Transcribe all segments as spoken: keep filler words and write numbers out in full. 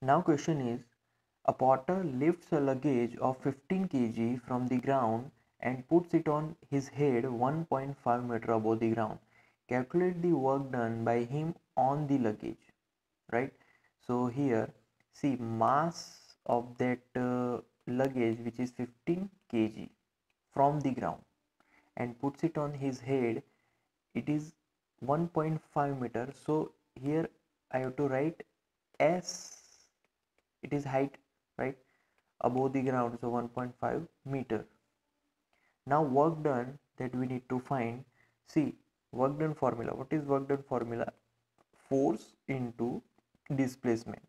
Now question is, a porter lifts a luggage of fifteen kilograms from the ground and puts it on his head one point five meter above the ground. Calculate the work done by him on the luggage, right? So here, see, mass of that uh, luggage, which is fifteen kilograms from the ground, and puts it on his head, it is one point five meter. So here I have to write S, it is height, right, above the ground, so one point five meter. Now work done that we need to find. See, work done formula, what is work done formula? Force into displacement.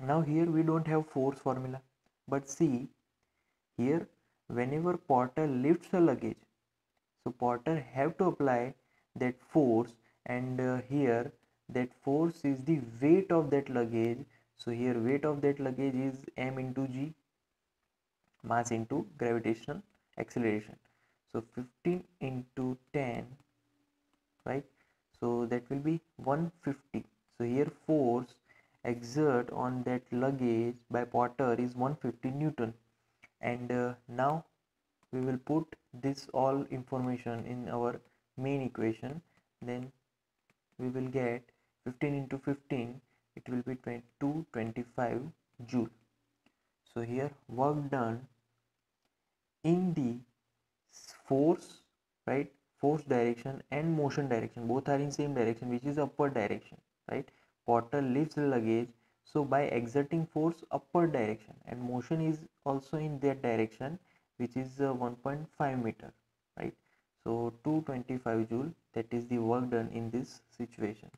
Now here we don't have force formula, but see here, whenever porter lifts a luggage, so porter have to apply that force, and uh, here that force is the weight of that luggage. So here weight of that luggage is m into g, mass into gravitational acceleration. So fifteen into ten, right? So that will be one hundred fifty. So here force exert on that luggage by porter is one hundred fifty newton. And uh, now we will put this all information in our main equation. Then we will get fifteen into fifteen, it will be two hundred twenty-five joule. So here work done in the force, right, force direction and motion direction, both are in same direction, which is upward direction, right? Porter lifts the luggage, so by exerting force upward direction, and motion is also in that direction, which is uh, one point five meter, right? So two hundred twenty-five joule, that is the work done in this situation.